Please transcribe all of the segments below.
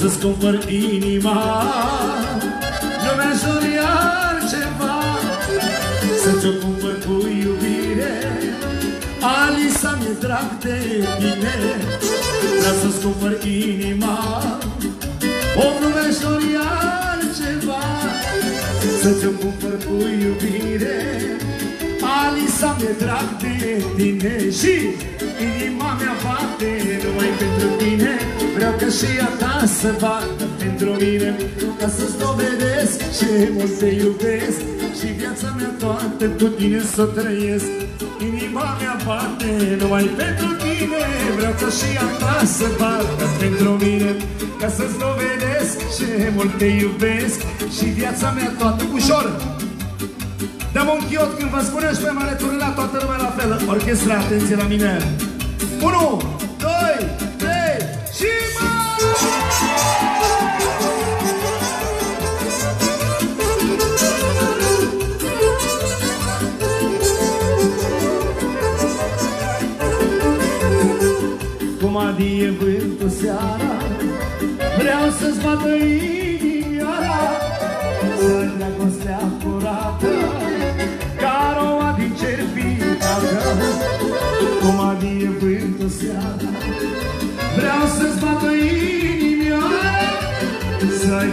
să-ți cumpăr inima, nu mi-aș dori altceva, să-ți-o cumpăr cu iubire. Alisa, mi-e drag de tine, vreau să-ți cumpăr inima, om, nu mi-aș dori altceva, să-ți-o cumpăr cu iubire. Alisa, mi-e drag de tine și inima mea bate numai pentru tine. Vreau ca și a ta să bată pentru mine, ca să-ți dovedesc ce mult te iubesc și viața mea toată cu tine să trăiesc. Inima mea bate numai pentru tine, vreau ca și a ta să bată pentru mine, ca să-ți dovedesc ce mult te iubesc și viața mea toată. Ușor! Dăm un chiot când vă spunești pe mare turnă, la toată lumea la fel. Orchestra, atenție la mine! 1, 2, 3 și mai! Cum adie vântul seara, vreau să-ți bată inimioara, să-ți dragostea curată, caroa din cer picată. Cum adie vântul seara, vreau să-ți bată inimioara, să-i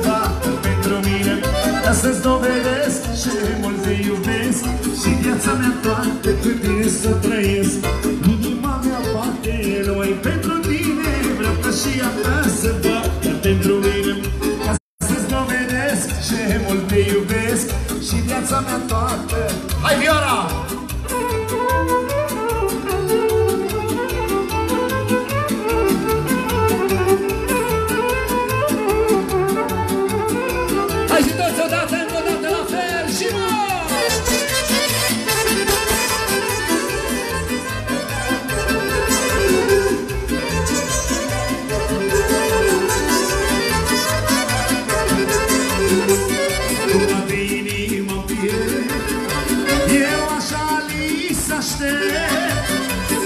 bată pentru mine, ca să-ți dovedesc ce mult te iubesc și viața mea toată cu tine să trăiesc. Inima mea bate numai pentru tine, vreau ca și a ta să bată pentru mine, ca să-ți dovedesc ce mult te iubesc și viața mea toată. Hai, Vioara!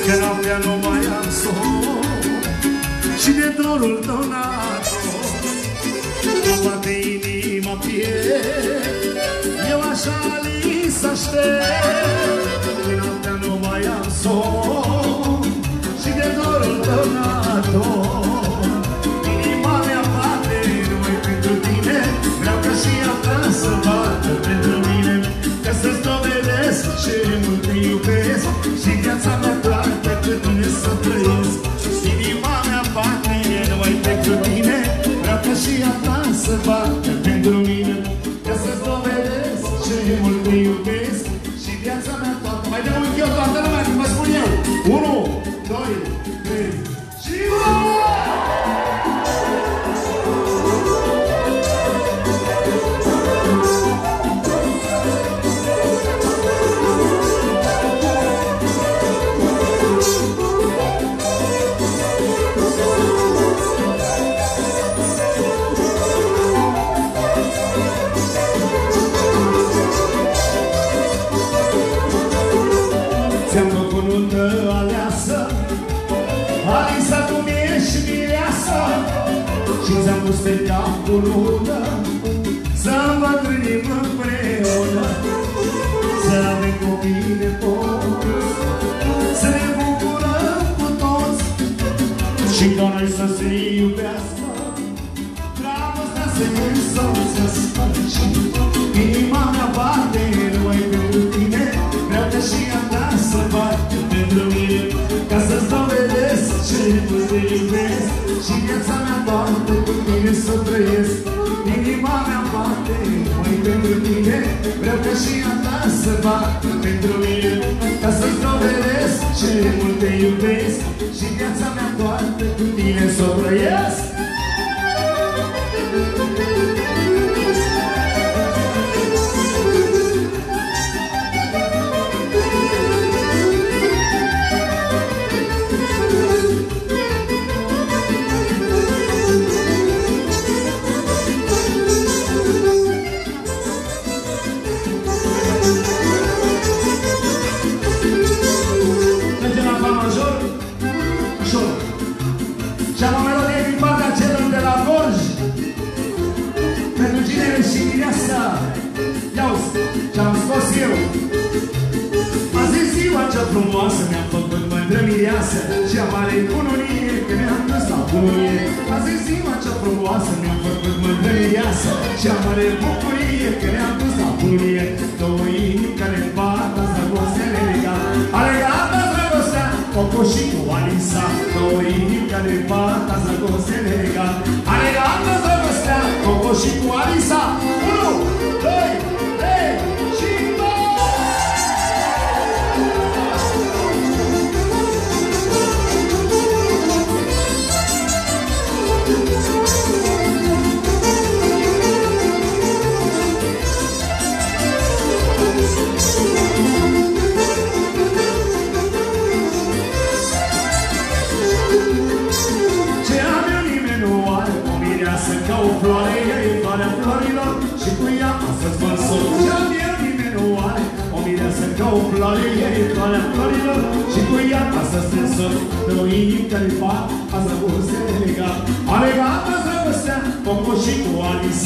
Că noaptea nu mai am somn și de dorul tău n-am, bate inima în piept, eu așa, Alisa, aștept. Că noaptea nu mai am somn și de dorul tău n-am. Inima mea bate numai pentru tine, vreau ca și a ta să bată pentru mine, ca să-ți dovedesc ce mult te iubesc și viața mea să trăiesc. Inima mea bate numai pentru tine, vreau ca și a ta să bată pentru mine, ca să-ți dovedesc ce mult te iubesc și viața mea toată. Mai dăm un chiot toată lumea când vă spun eu 1, 2, 3 și Alisa, tu mi-ești mireasa și ți-am pus pe cap o lună, să-mi bătrânim împreună, să avem copii de toți, să ne bucurăm cu toți și ca noi să se iubească, dragostea se însăuțească. Inima mea bate numai pentru tine, vreau ca și a ta să bată pentru mine, ca să-ți dovedesc ce mult te iubesc și viața mea toată cu tine să trăiesc. Inima mea bate numai pentru tine, vreau ca și a ta să bată pentru mine, ca să-ți dovedesc ce mult te iubesc și viața mea toată cu tine să trăiesc. Azi ziua cea frumoasă, ne-am făcut mândră mireasă și avea cununie, că ne-am dus la bucurie. Azi ziua cea frumoasă, ne-am făcut mândră mireasă și avea bucurie, că ne-am dus la bucurie. Două inimi care bat, azi dragostele legat, a legat azi dragostea, o fost și cu Alisa. Două inimi care bat, azi dragostele legat, a legat azi dragostea, o fost și cu Alisa. あれがあったらどうしたここしくはリサ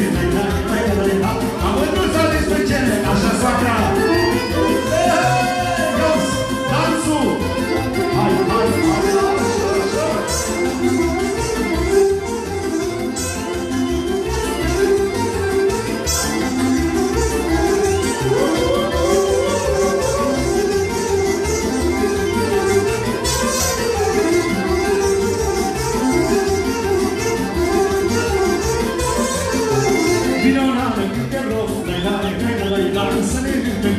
Să ne uităm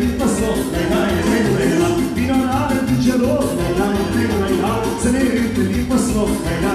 din păslo,